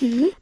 Hmm?